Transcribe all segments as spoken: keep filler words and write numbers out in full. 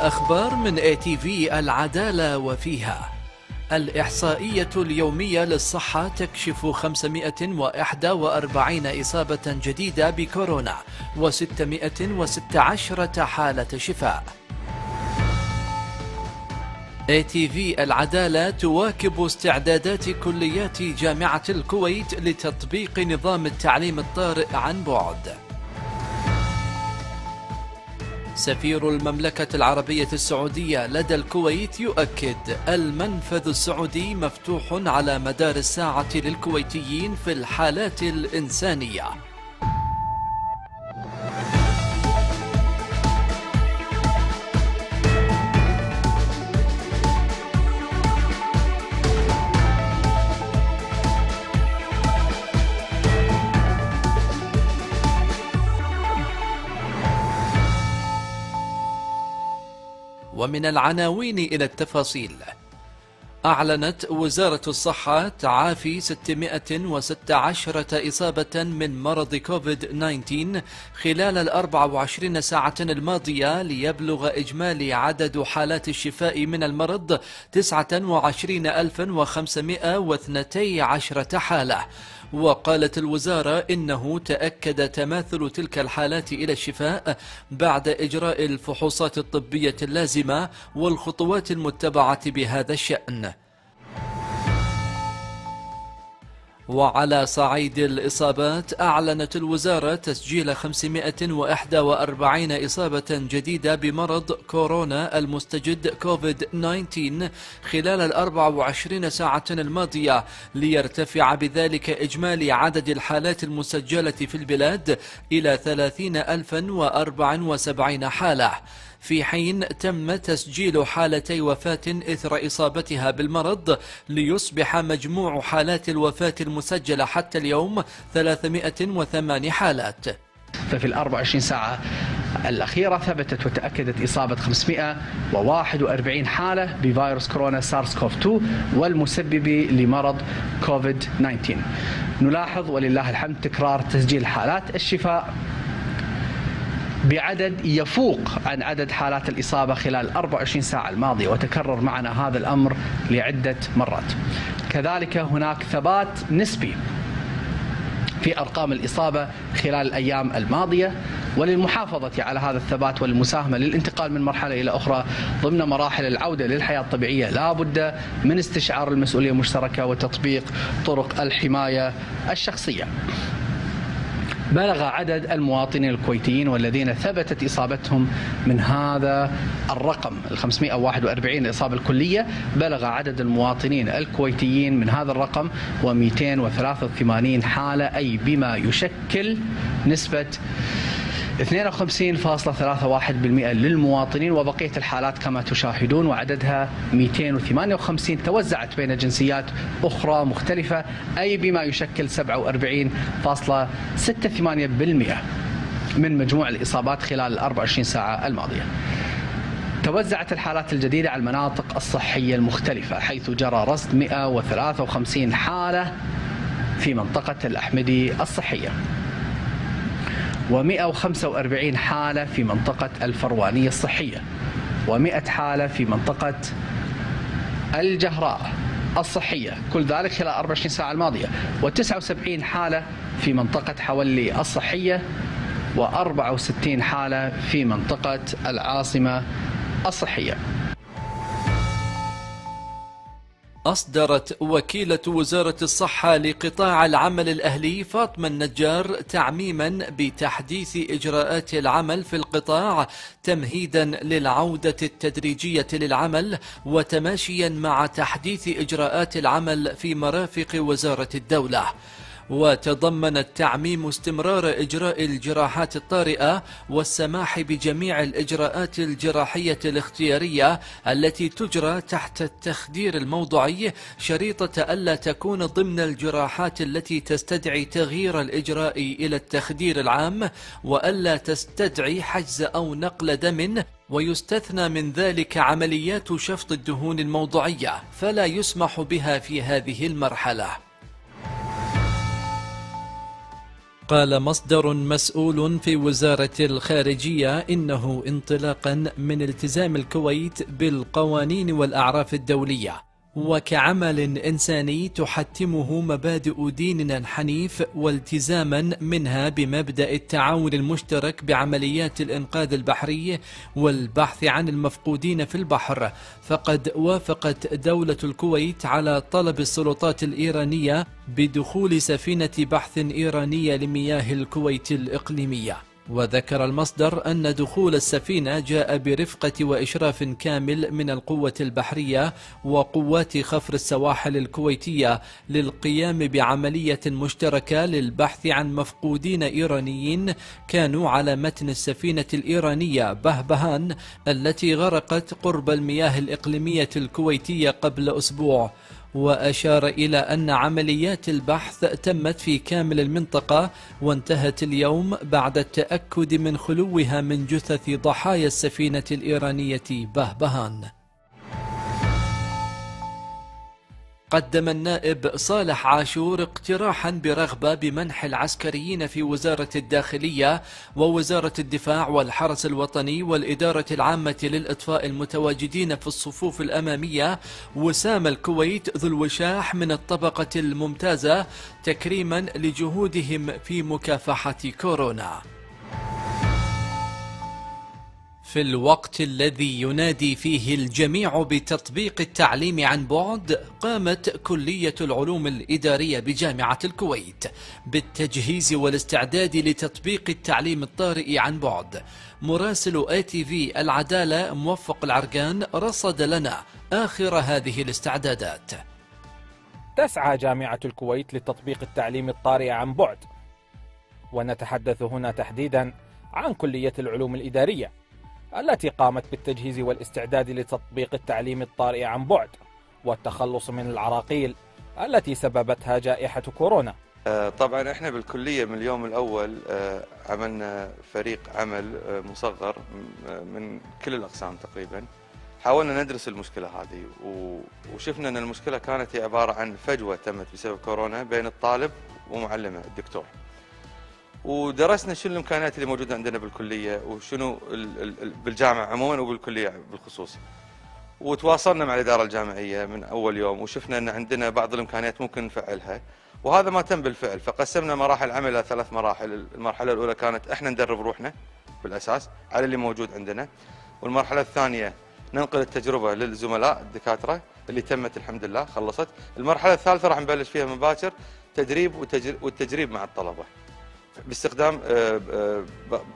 الأخبار من اي تي في العدالة، وفيها الإحصائية اليومية للصحة تكشف خمسمائة وأحد وأربعين إصابة جديدة بكورونا وستمائة وستة عشر حالة شفاء. اي تي في العدالة تواكب استعدادات كليات جامعة الكويت لتطبيق نظام التعليم الطارئ عن بعد. سفير المملكة العربية السعودية لدى الكويت يؤكد المنفذ السعودي مفتوح على مدار الساعة للكويتيين في الحالات الإنسانية. ومن العناوين إلى التفاصيل، أعلنت وزارة الصحة تعافي ستمائة وستة عشر إصابة من مرض كوفيد تسعة عشر خلال ال أربع وعشرين ساعة الماضية، ليبلغ إجمالي عدد حالات الشفاء من المرض تسعة وعشرين ألفا وخمسمائة واثنتي عشرة حالة. وقالت الوزارة إنه تأكد تماثل تلك الحالات إلى الشفاء بعد إجراء الفحوصات الطبية اللازمة والخطوات المتبعة بهذا الشأن. وعلى صعيد الإصابات، أعلنت الوزارة تسجيل خمسمائة وأحد وأربعين إصابة جديدة بمرض كورونا المستجد كوفيد تسعة عشر خلال ال أربع وعشرين ساعة الماضية، ليرتفع بذلك إجمالي عدد الحالات المسجلة في البلاد إلى ثلاثين ألفا وأربع وسبعين حالة، في حين تم تسجيل حالتي وفاة إثر إصابتها بالمرض، ليصبح مجموع حالات الوفاة المسجلة حتى اليوم ثلاثمائة وثمانية حالات. ففي ال أربع وعشرين ساعة الأخيرة ثبتت وتأكدت إصابة خمسمائة وواحد وأربعين حالة بفيروس كورونا سارس كوف اثنين والمسبب لمرض كوفيد تسعة عشر. نلاحظ ولله الحمد تكرار تسجيل حالات الشفاء بعدد يفوق عن عدد حالات الإصابة خلال أربع وعشرين ساعة الماضية، وتكرر معنا هذا الأمر لعدة مرات. كذلك هناك ثبات نسبي في أرقام الإصابة خلال الأيام الماضية، وللمحافظة على هذا الثبات والمساهمة للانتقال من مرحلة إلى أخرى ضمن مراحل العودة للحياة الطبيعية لا بد من استشعار المسؤولية المشتركة وتطبيق طرق الحماية الشخصية. بلغ عدد المواطنين الكويتيين والذين ثبتت إصابتهم من هذا الرقم ال خمسمائة وواحد وأربعين الإصابة الكلية، بلغ عدد المواطنين الكويتيين من هذا الرقم ومئتين وثلاثة وثمانين حالة، أي بما يشكل نسبة اثنين وخمسين فاصلة واحد وثلاثين بالمئة للمواطنين. وبقية الحالات كما تشاهدون وعددها مئتين وثمانية وخمسين توزعت بين جنسيات أخرى مختلفة، أي بما يشكل سبعة وأربعين فاصلة ستة ثمانية بالمئة من مجموع الإصابات خلال أربع وعشرين ساعة الماضية. توزعت الحالات الجديدة على المناطق الصحية المختلفة، حيث جرى رصد مئة وثلاثة وخمسين حالة في منطقة الأحمدي الصحية، ومئة وخمسة وأربعين حالة في منطقة الفروانية الصحية، ومئة حالة في منطقة الجهراء الصحية، كل ذلك خلال أربع وعشرين ساعة الماضية، وتسعة وسبعين حالة في منطقة حولي الصحية، وأربع وستين حالة في منطقة العاصمة الصحية. أصدرت وكيلة وزارة الصحة لقطاع العمل الأهلي فاطمة النجار تعميما بتحديث إجراءات العمل في القطاع تمهيدا للعودة التدريجية للعمل، وتماشيا مع تحديث إجراءات العمل في مرافق وزارة الدولة. وتضمن التعميم استمرار إجراء الجراحات الطارئة والسماح بجميع الإجراءات الجراحية الاختيارية التي تجرى تحت التخدير الموضعي، شريطة ألا تكون ضمن الجراحات التي تستدعي تغيير الإجراء إلى التخدير العام، وألا تستدعي حجز أو نقل دم، ويستثنى من ذلك عمليات شفط الدهون الموضعية فلا يسمح بها في هذه المرحلة. قال مصدر مسؤول في وزارة الخارجية إنه انطلاقا من التزام الكويت بالقوانين والأعراف الدولية وكعمل إنساني تحتمه مبادئ ديننا الحنيف والتزاما منها بمبدأ التعاون المشترك بعمليات الإنقاذ البحري والبحث عن المفقودين في البحر، فقد وافقت دولة الكويت على طلب السلطات الإيرانية بدخول سفينة بحث إيرانية لمياه الكويت الإقليمية. وذكر المصدر أن دخول السفينة جاء برفقة وإشراف كامل من القوة البحرية وقوات خفر السواحل الكويتية للقيام بعملية مشتركة للبحث عن مفقودين إيرانيين كانوا على متن السفينة الإيرانية بهبهان التي غرقت قرب المياه الإقليمية الكويتية قبل أسبوع. وأشار إلى أن عمليات البحث تمت في كامل المنطقة وانتهت اليوم بعد التأكد من خلوها من جثث ضحايا السفينة الإيرانية بهبهان. قدم النائب صالح عاشور اقتراحا برغبة بمنح العسكريين في وزارة الداخلية ووزارة الدفاع والحرس الوطني والإدارة العامة للإطفاء المتواجدين في الصفوف الأمامية وسام الكويت ذو الوشاح من الطبقة الممتازة تكريما لجهودهم في مكافحة كورونا. في الوقت الذي ينادي فيه الجميع بتطبيق التعليم عن بعد، قامت كلية العلوم الإدارية بجامعة الكويت بالتجهيز والاستعداد لتطبيق التعليم الطارئ عن بعد. مراسل اي تي في العدالة موفق العرقان رصد لنا آخر هذه الاستعدادات. تسعى جامعة الكويت لتطبيق التعليم الطارئ عن بعد، ونتحدث هنا تحديدا عن كلية العلوم الإدارية التي قامت بالتجهيز والاستعداد لتطبيق التعليم الطارئ عن بعد والتخلص من العراقيل التي سببتها جائحة كورونا. طبعا احنا بالكلية من اليوم الأول عملنا فريق عمل مصغر من كل الأقسام تقريبا، حاولنا ندرس المشكلة هذه وشفنا أن المشكلة كانت عبارة عن فجوة تمت بسبب كورونا بين الطالب ومعلمه الدكتور، ودرسنا شنو الامكانيات اللي موجوده عندنا بالكليه وشنو بالجامعه عموما وبالكليه بالخصوص، وتواصلنا مع الاداره الجامعيه من اول يوم وشفنا ان عندنا بعض الامكانيات ممكن نفعلها، وهذا ما تم بالفعل. فقسمنا مراحل عمل الى ثلاث مراحل، المرحله الاولى كانت احنا ندرب روحنا بالاساس على اللي موجود عندنا، والمرحله الثانيه ننقل التجربه للزملاء الدكاتره اللي تمت الحمد لله خلصت، المرحله الثالثه راح نبلش فيها مباشر تدريب والتجريب مع الطلبه باستخدام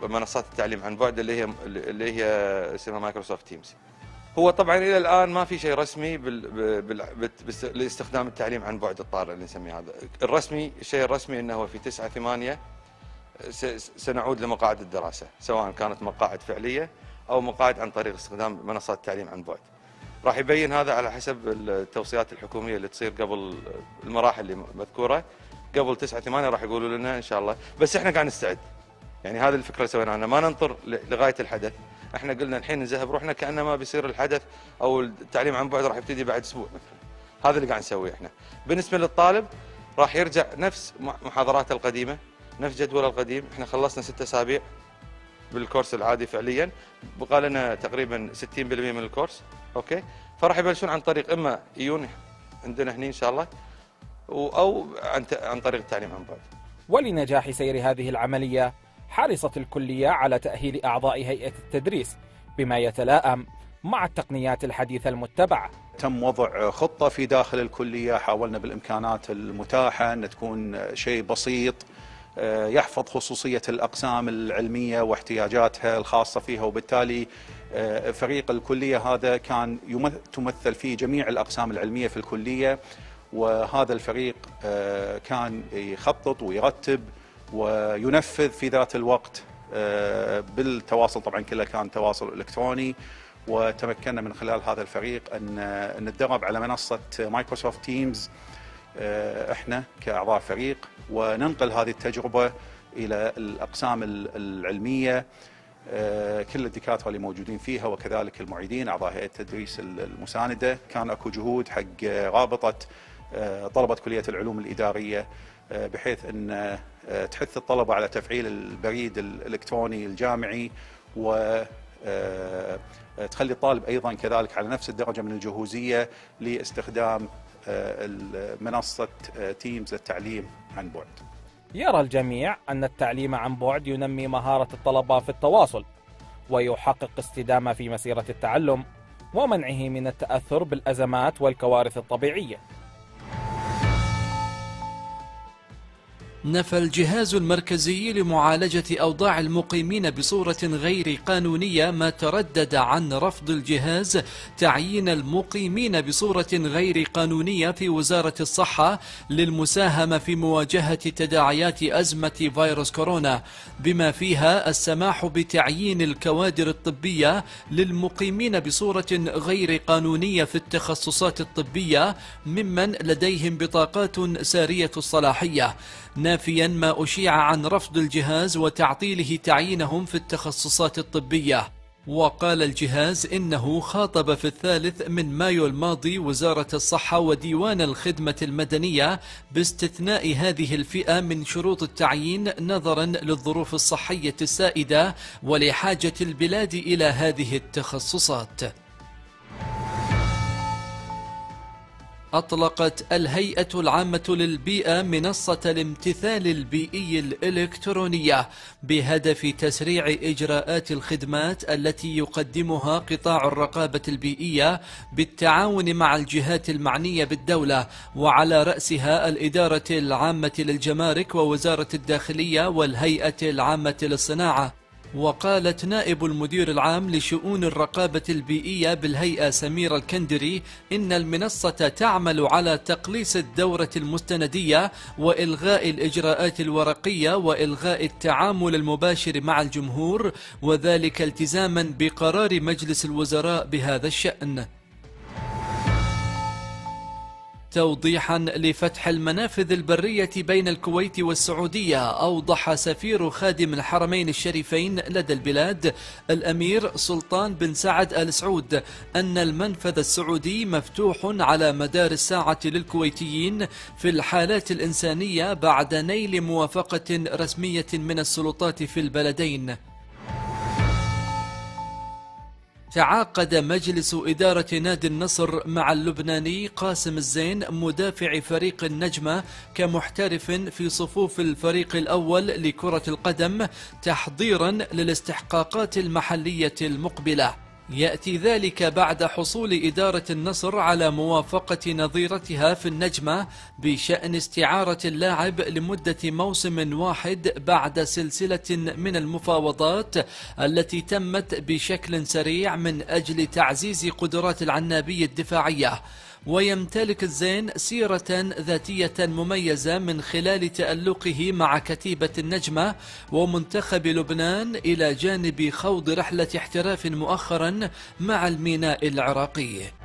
منصات التعليم عن بعد اللي هي اللي هي اسمها مايكروسوفت تيمز. هو طبعا الى الان ما في شيء رسمي لاستخدام التعليم عن بعد الطارئ اللي نسميه هذا، الرسمي الشيء الرسمي انه في تسعة ثمانية سنعود لمقاعد الدراسه، سواء كانت مقاعد فعليه او مقاعد عن طريق استخدام منصات التعليم عن بعد. راح يبين هذا على حسب التوصيات الحكوميه اللي تصير قبل المراحل اللي مذكوره، قبل تسعة ثمانية راح يقولوا لنا ان شاء الله، بس احنا قاعد نستعد. يعني هذه الفكره اللي سويناها، ما ننطر لغايه الحدث، احنا قلنا الحين نذهب روحنا كانه ما بيصير الحدث او التعليم عن بعد راح يبتدي بعد اسبوع مثلا. هذا اللي قاعد نسويه احنا. بالنسبه للطالب راح يرجع نفس محاضراته القديمه، نفس جدوله القديم، احنا خلصنا ست اسابيع بالكورس العادي فعليا، بقى لنا تقريبا ستين بالمئة من الكورس، اوكي؟ فراح يبلشون عن طريق اما يجون عندنا هني ان شاء الله، أو عن طريق التعليم عن بعد. ولنجاح سير هذه العملية حرصت الكلية على تأهيل أعضاء هيئة التدريس بما يتلائم مع التقنيات الحديثة المتبعة. تم وضع خطة في داخل الكلية، حاولنا بالإمكانات المتاحة أن تكون شيء بسيط يحفظ خصوصية الأقسام العلمية واحتياجاتها الخاصة فيها، وبالتالي فريق الكلية هذا كان تمثل فيه جميع الأقسام العلمية في الكلية، وهذا الفريق كان يخطط ويرتب وينفذ في ذات الوقت بالتواصل، طبعا كله كان تواصل إلكتروني، وتمكنا من خلال هذا الفريق أن نتدرب على منصة مايكروسوفت تيمز احنا كأعضاء فريق، وننقل هذه التجربة إلى الأقسام العلمية كل الدكاتره اللي موجودين فيها، وكذلك المعيدين اعضاء هيئه التدريس المسانده. كان اكو جهود حق رابطه طلبه كليه العلوم الاداريه بحيث ان تحث الطلبة على تفعيل البريد الإلكتروني الجامعي، وتخلي الطالب أيضا كذلك على نفس الدرجة من الجهوزية لاستخدام منصة تيمز للتعليم عن بعد. يرى الجميع أن التعليم عن بعد ينمي مهارة الطلبة في التواصل ويحقق استدامة في مسيرة التعلم ومنعه من التأثر بالأزمات والكوارث الطبيعية. نفى الجهاز المركزي لمعالجة أوضاع المقيمين بصورة غير قانونية ما تردد عن رفض الجهاز تعيين المقيمين بصورة غير قانونية في وزارة الصحة للمساهمة في مواجهة تداعيات أزمة فيروس كورونا، بما فيها السماح بتعيين الكوادر الطبية للمقيمين بصورة غير قانونية في التخصصات الطبية ممن لديهم بطاقات سارية الصلاحية، نافيا ما أشيع عن رفض الجهاز وتعطيله تعيينهم في التخصصات الطبية. وقال الجهاز إنه خاطب في الثالث من مايو الماضي وزارة الصحة وديوان الخدمة المدنية باستثناء هذه الفئة من شروط التعيين نظرا للظروف الصحية السائدة ولحاجة البلاد إلى هذه التخصصات. أطلقت الهيئة العامة للبيئة منصة الامتثال البيئي الإلكترونية بهدف تسريع إجراءات الخدمات التي يقدمها قطاع الرقابة البيئية بالتعاون مع الجهات المعنية بالدولة، وعلى رأسها الإدارة العامة للجمارك ووزارة الداخلية والهيئة العامة للصناعة. وقالت نائب المدير العام لشؤون الرقابة البيئية بالهيئة سميرة الكندري إن المنصة تعمل على تقليص الدورة المستندية وإلغاء الإجراءات الورقية وإلغاء التعامل المباشر مع الجمهور، وذلك التزاما بقرار مجلس الوزراء بهذا الشأن. توضيحا لفتح المنافذ البرية بين الكويت والسعودية، أوضح سفير خادم الحرمين الشريفين لدى البلاد الأمير سلطان بن سعد آل سعود أن المنفذ السعودي مفتوح على مدار الساعة للكويتيين في الحالات الإنسانية بعد نيل موافقة رسمية من السلطات في البلدين. تعاقد مجلس إدارة نادي النصر مع اللبناني قاسم الزين مدافع فريق النجمة كمحترف في صفوف الفريق الأول لكرة القدم تحضيرا للاستحقاقات المحلية المقبلة. يأتي ذلك بعد حصول إدارة النصر على موافقة نظيرتها في النجمة بشأن استعارة اللاعب لمدة موسم واحد بعد سلسلة من المفاوضات التي تمت بشكل سريع من أجل تعزيز قدرات العنابي الدفاعية. ويمتلك الزين سيرة ذاتية مميزة من خلال تألقه مع كتيبة النجمة ومنتخب لبنان إلى جانب خوض رحلة احتراف مؤخرا مع الميناء العراقي.